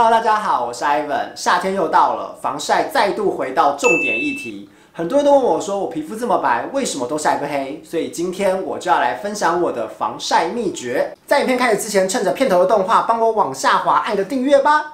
Hello， 大家好，我是 Ivan。夏天又到了，防晒再度回到重点议题。很多人都问我说，我皮肤这么白，为什么都晒不黑？所以今天我就要来分享我的防晒秘诀。在影片开始之前，趁着片头的动画，帮我往下滑，按个订阅吧。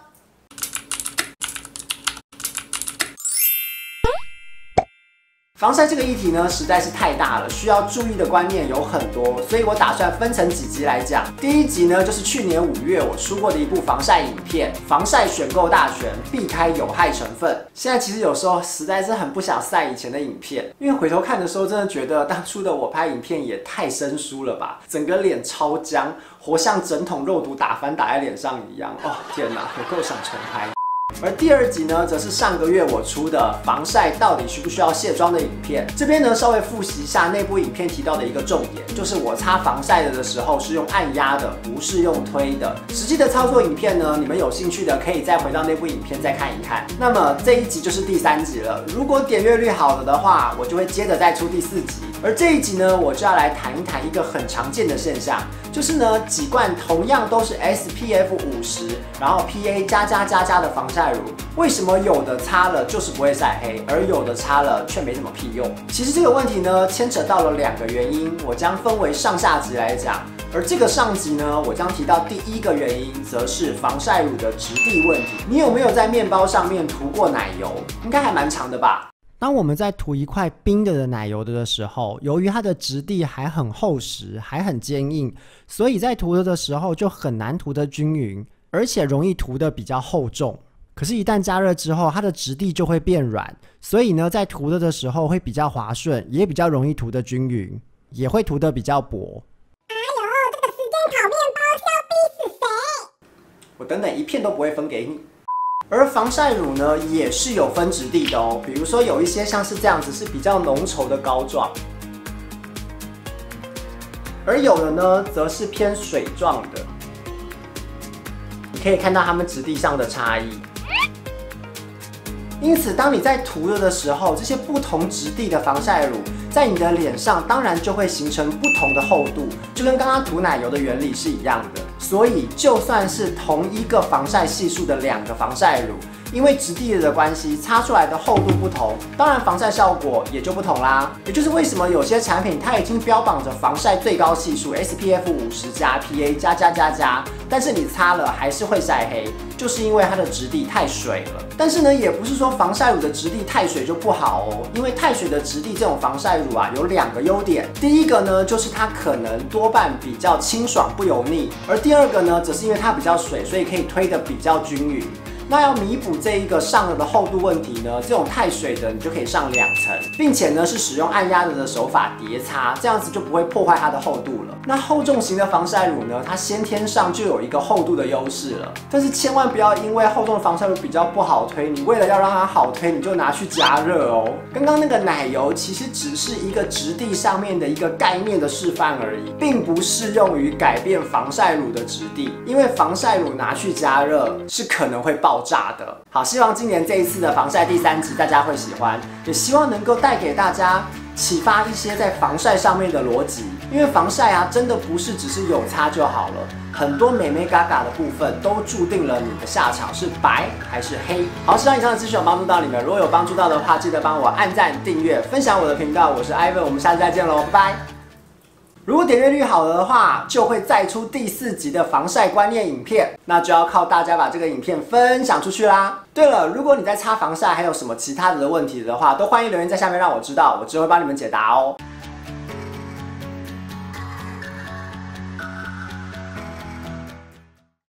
防晒这个议题呢，实在是太大了，需要注意的观念有很多，所以我打算分成几集来讲。第一集呢，就是去年5月我出过的一部防晒影片《防晒选购大全》，避开有害成分。现在其实有时候实在是很不想晒以前的影片，因为回头看的时候，真的觉得当初的我拍影片也太生疏了吧，整个脸超僵，活像整桶肉毒打翻打在脸上一样。哦，天哪，我够想重拍。 而第二集呢，则是上个月我出的防晒到底需不需要卸妆的影片。这边呢，稍微复习一下那部影片提到的一个重点，就是我擦防晒的时候是用按压的，不是用推的。实际的操作影片呢，你们有兴趣的可以再回到那部影片再看一看。那么这一集就是第3集了，如果点阅率好了的话，我就会接着再出第4集。而这一集呢，我就要来谈一谈一个很常见的现象。 就是呢，几罐同样都是 SPF 50，然后 PA 加的防晒乳，为什么有的擦了就是不会晒黑，而有的擦了却没什么屁用？其实这个问题呢，牵扯到了2个原因，我将分为上下集来讲。而这个上集呢，我将提到第1个原因，则是防晒乳的质地问题。你有没有在面包上面涂过奶油？应该还蛮长的吧？ 当我们在涂一块冰的奶油的时候，由于它的质地还很厚实，还很坚硬，所以在涂的时候就很难涂得均匀，而且容易涂得比较厚重。可是，一旦加热之后，它的质地就会变软，所以呢，在涂的时候会比较滑顺，也比较容易涂得均匀，也会涂得比较薄。哎呦，这个时间烤面包是要逼死谁？我等等一片都不会分给你。 而防晒乳呢，也是有分质地的哦。比如说有一些像是这样子是比较浓稠的膏状，而有的呢，则是偏水状的。你可以看到它们质地上的差异。因此，当你在涂了的时候，这些不同质地的防晒乳在你的脸上，当然就会形成不同的厚度，就跟刚刚涂奶油的原理是一样的。 所以，就算是同一个防晒系数的2个防晒乳，因为质地的关系，擦出来的厚度不同，当然防晒效果也就不同啦。也就是为什么有些产品它已经标榜着防晒最高系数 SPF 50加 PA 加，但是你擦了还是会晒黑，就是因为它的质地太水了。但是呢，也不是说防晒乳的质地太水就不好哦，因为太水的质地这种防晒乳啊，有2个优点。第一个呢，就是它可能多半比较清爽不油腻，而第二个呢，则是因为它比较水，所以可以推得比较均匀。那要弥补这一个上了的厚度问题呢，这种太水的你就可以上2层，并且呢是使用按压的手法叠擦，这样子就不会破坏它的厚度了。那厚重型的防晒乳呢，它先天上就有一个厚度的优势了，但是千万不要因为厚重的防晒乳比较不好推，你为了要让它好推，你就拿去加热哦。刚刚那个奶油其实只是一个质地上面的一个概念的示范而已，并不适用于改变防晒乳的质地，因为防晒乳拿去加热是可能会爆炸的。好，希望今年这一次的防晒第3集大家会喜欢，也希望能够带给大家。 启发一些在防晒上面的逻辑，因为防晒啊，真的不是只是有擦就好了，很多美眉嘎嘎的部分都注定了你的下场是白还是黑。好，希望以上的资讯有帮助到你们，如果有帮助到的话，记得帮我按赞、订阅、分享我的频道。我是 Ivan， 我们下次再见喽，拜拜。如果点阅率好了的话，就会再出第4集的防晒观念影片，那就要靠大家把这个影片分享出去啦。 对了，如果你在擦防晒还有什么其他的问题的话，都欢迎留言在下面让我知道，我只会帮你们解答哦。